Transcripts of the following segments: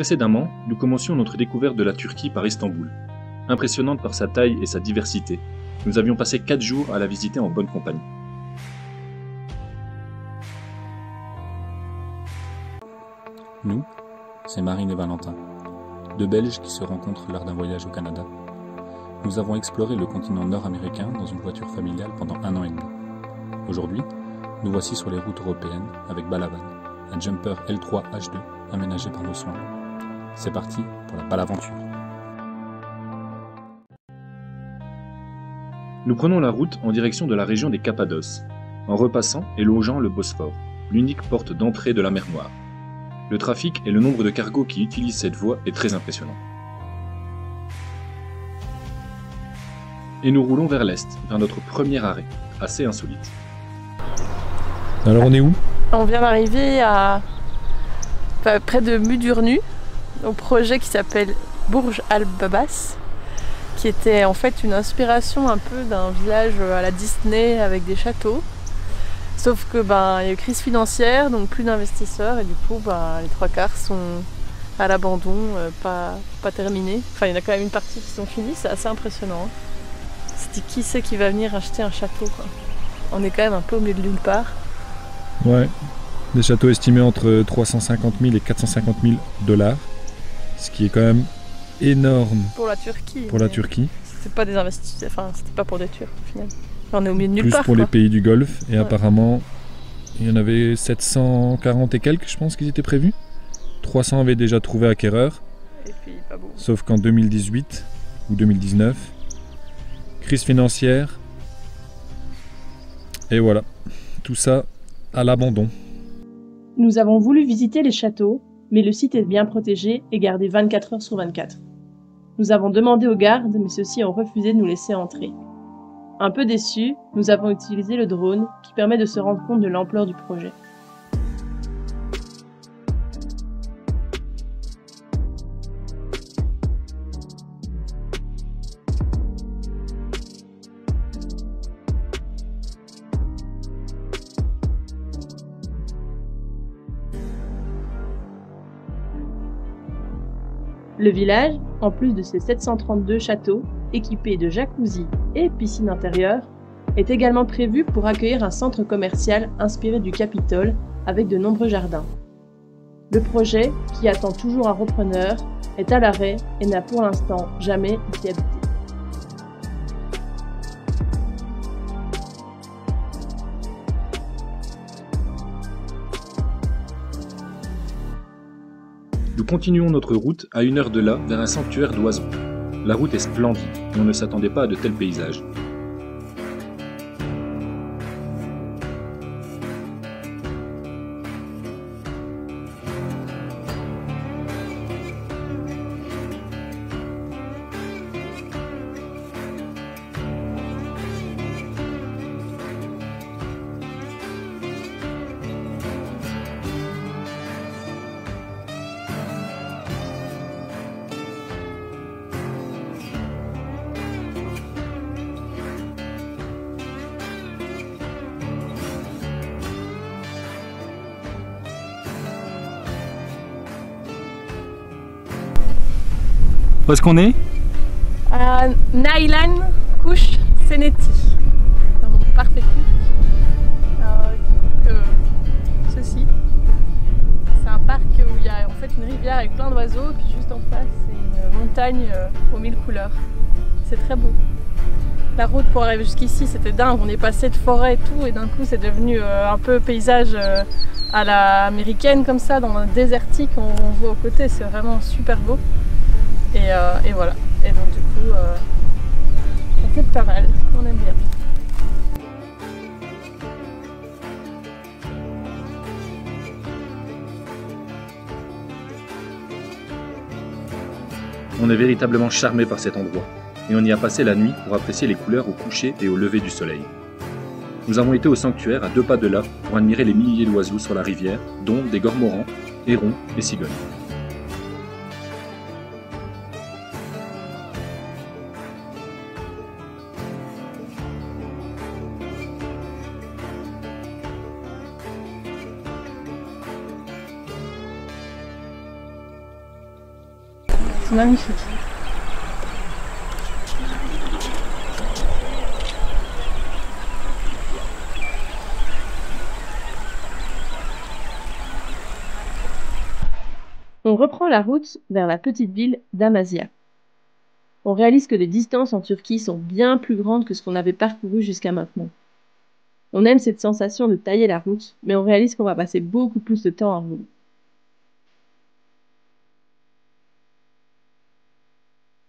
Précédemment, nous commencions notre découverte de la Turquie par Istanbul. Impressionnante par sa taille et sa diversité, nous avions passé 4 jours à la visiter en bonne compagnie. Nous, c'est Marine et Valentin, deux Belges qui se rencontrent lors d'un voyage au Canada. Nous avons exploré le continent nord-américain dans une voiture familiale pendant 1 an et demi. Aujourd'hui, nous voici sur les routes européennes avec Balavan, un jumper L3H2 aménagé par nos soins. C'est parti pour la Balavanture. Nous prenons la route en direction de la région des Cappadoces, en repassant et longeant le Bosphore, l'unique porte d'entrée de la mer Noire. Le trafic et le nombre de cargos qui utilisent cette voie est très impressionnant. Et nous roulons vers l'est, vers notre premier arrêt, assez insolite. Alors on est où? On vient d'arriver à près de Mudurnu, au projet qui s'appelle Burj Al Babas, qui était en fait une inspiration un peu d'un village à la Disney avec des châteaux. Sauf que il y a eu crise financière, donc plus d'investisseurs, et du coup les 3/4 sont à l'abandon, pas terminés. Enfin, il y en a quand même une partie qui sont finies, c'est assez impressionnant. C'était qui c'est qui va venir acheter un château, quoi. On est quand même un peu au milieu de nulle part. Ouais, des châteaux estimés entre 350 000 et 450 000 dollars, ce qui est quand même énorme. Pour la Turquie. Pour la Turquie. C'était pas des investisseurs, enfin, c'était pas pour des Turcs au final. On est au milieu de nulle part. Plus pour les pays du Golfe, et ouais. Apparemment, il y en avait 740 et quelques, je pense, qu'ils étaient prévus. 300 avaient déjà trouvé acquéreur. Et puis, pas bon. Sauf qu'en 2018 ou 2019, crise financière. Et voilà, tout ça à l'abandon. Nous avons voulu visiter les châteaux, mais le site est bien protégé et gardé 24 heures sur 24. Nous avons demandé aux gardes, mais ceux-ci ont refusé de nous laisser entrer. Un peu déçus, nous avons utilisé le drone qui permet de se rendre compte de l'ampleur du projet. Le village, en plus de ses 732 châteaux, équipés de jacuzzi et piscine intérieure, est également prévu pour accueillir un centre commercial inspiré du Capitole avec de nombreux jardins. Le projet, qui attend toujours un repreneur, est à l'arrêt et n'a pour l'instant jamais été habité. Nous continuons notre route à 1 heure de là vers un sanctuaire d'oiseaux. La route est splendide et on ne s'attendait pas à de tels paysages. Où est-ce qu'on est? À Nailan Kush Seneti, dans mon parc technique. Ceci, c'est un parc où il y a en fait une rivière avec plein d'oiseaux, puis juste en face c'est une montagne aux 1000 couleurs. C'est très beau. La route pour arriver jusqu'ici, c'était dingue, on est passé de forêt et tout, et d'un coup c'est devenu un peu paysage à l'américaine comme ça, dans un désertique, on voit aux côtés, c'est vraiment super beau. Et voilà, et donc du coup, c'est pas mal, on aime bien. On est véritablement charmé par cet endroit, et on y a passé la nuit pour apprécier les couleurs au coucher et au lever du soleil. Nous avons été au sanctuaire à 2 pas de là pour admirer les milliers d'oiseaux sur la rivière, dont des cormorans, hérons et cigognes. C'est magnifique. On reprend la route vers la petite ville d'Amasya. On réalise que les distances en Turquie sont bien plus grandes que ce qu'on avait parcouru jusqu'à maintenant. On aime cette sensation de tailler la route, mais on réalise qu'on va passer beaucoup plus de temps en route.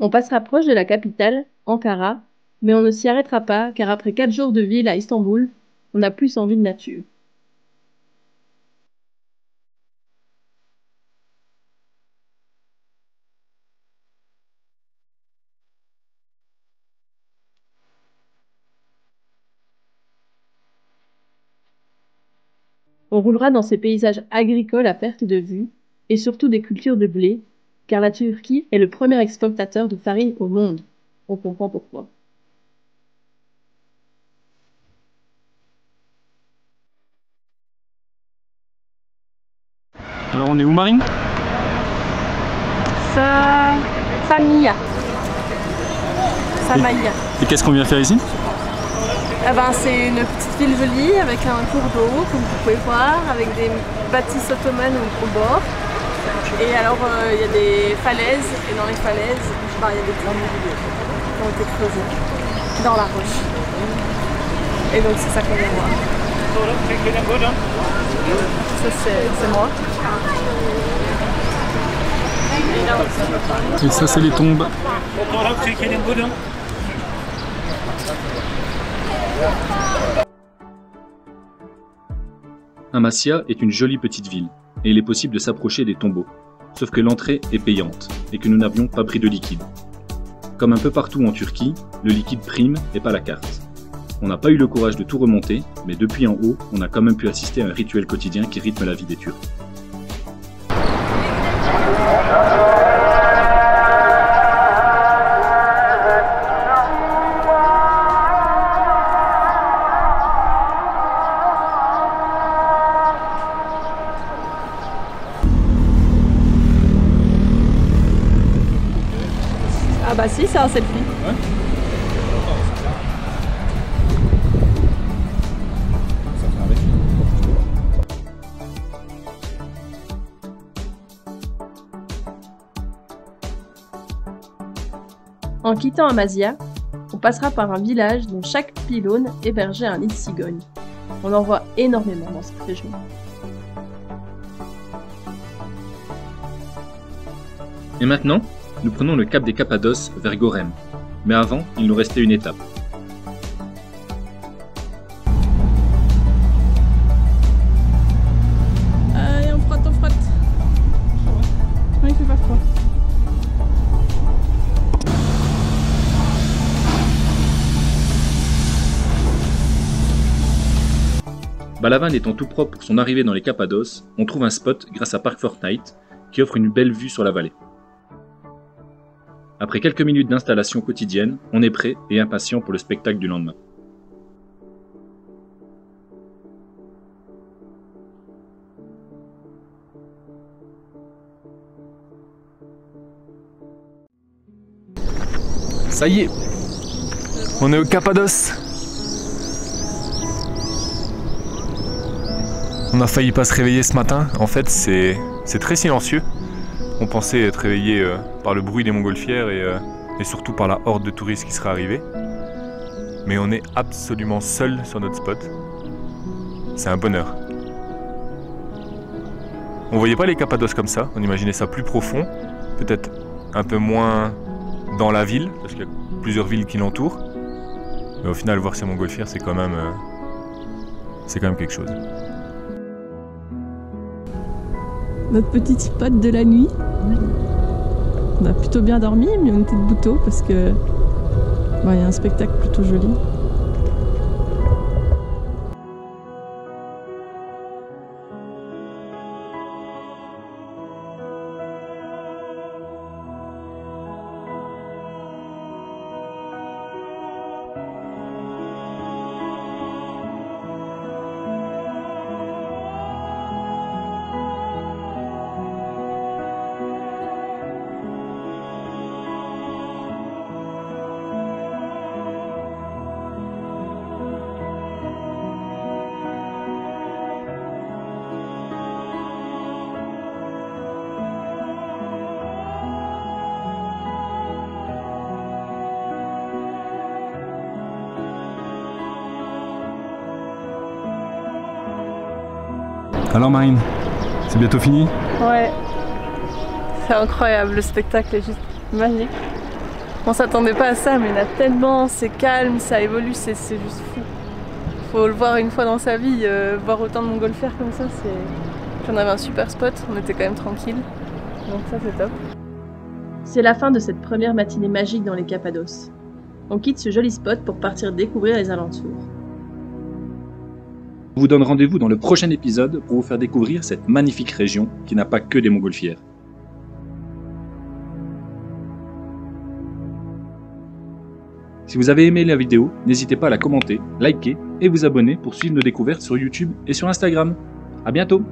On passera proche de la capitale, Ankara, mais on ne s'y arrêtera pas car après 4 jours de ville à Istanbul, on a plus envie de nature. On roulera dans ces paysages agricoles à perte de vue, et surtout des cultures de blé, car la Turquie est le premier exportateur de farine au monde. On comprend pourquoi. Alors on est où, Marine? Samaya. Et qu'est-ce qu'on vient faire ici? Ah ben, c'est une petite ville jolie avec un cours d'eau, comme vous pouvez voir, avec des bâtisses ottomanes au bord. Et alors, il y a des falaises, et dans les falaises, je parle, il y a des tombes qui ont été creusées dans la roche. Et donc, c'est ça qu'on vient voir. Ça, c'est moi. Et ça, c'est les tombes. Amasya est une jolie petite ville, et il est possible de s'approcher des tombeaux, sauf que l'entrée est payante, et que nous n'avions pas pris de liquide. Comme un peu partout en Turquie, le liquide prime et pas la carte. On n'a pas eu le courage de tout remonter, mais depuis en haut, on a quand même pu assister à un rituel quotidien qui rythme la vie des Turcs. Ah bah si, c'est un selfie. Ouais. En quittant Amasya, on passera par un village dont chaque pylône hébergeait un nid de cigogne. On en voit énormément dans cette région. Et maintenant, nous prenons le cap des Cappadoces vers Göreme, mais avant, il nous restait une étape. Allez, on frotte. Ouais, il fait pas froid. Balavan étant tout propre pour son arrivée dans les Cappadoces, on trouve un spot grâce à Park4Night qui offre une belle vue sur la vallée. Après quelques minutes d'installation quotidienne, on est prêt et impatient pour le spectacle du lendemain. Ça y est, on est au Cappadoce. On a failli pas se réveiller ce matin. En fait, c'est très silencieux. On pensait être réveillé par le bruit des montgolfières et surtout par la horde de touristes qui serait arrivée. Mais on est absolument seul sur notre spot. C'est un bonheur. On voyait pas les Cappadoces comme ça, on imaginait ça plus profond, peut-être un peu moins dans la ville, parce qu'il y a plusieurs villes qui l'entourent. Mais au final, voir ces montgolfières, c'est quand même quelque chose. Notre petit spot de la nuit. On a plutôt bien dormi, mais on était debout tôt parce que il y a un spectacle plutôt joli. Alors Marine, c'est bientôt fini? Ouais. C'est incroyable, le spectacle est juste magique. On s'attendait pas à ça, mais il y en a tellement, c'est calme, ça évolue, c'est juste fou. Faut le voir une fois dans sa vie, voir autant de montgolfières comme ça, c'est... On avait un super spot, on était quand même tranquille, donc ça c'est top. C'est la fin de cette première matinée magique dans les Cappadoces. On quitte ce joli spot pour partir découvrir les alentours. On vous donne rendez-vous dans le prochain épisode pour vous faire découvrir cette magnifique région qui n'a pas que des montgolfières. Si vous avez aimé la vidéo, n'hésitez pas à la commenter, liker et vous abonner pour suivre nos découvertes sur YouTube et sur Instagram. À bientôt!